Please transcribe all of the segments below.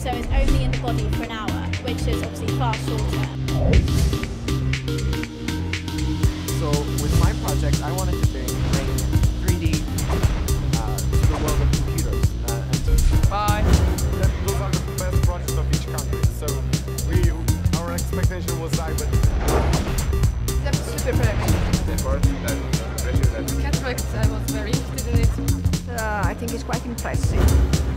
so it's only in the body for an hour, which is obviously far shorter. So with my project, I wanted to bring 3D to the world of computers. Bye! Those are the best projects of each country, so our expectation was high, but... I'm super proud. The important pressure that... Cataract, I was very interested in it. I think it's quite impressive.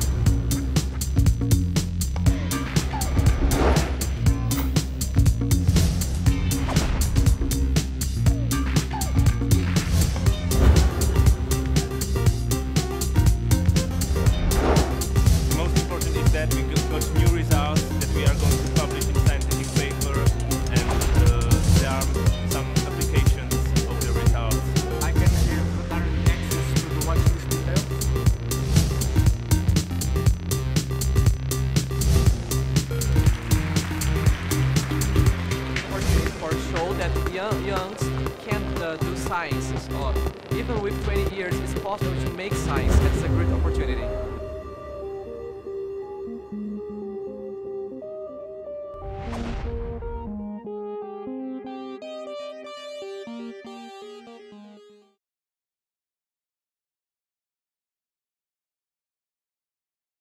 Young can't do sciences, or even with 20 years, it's possible to make science.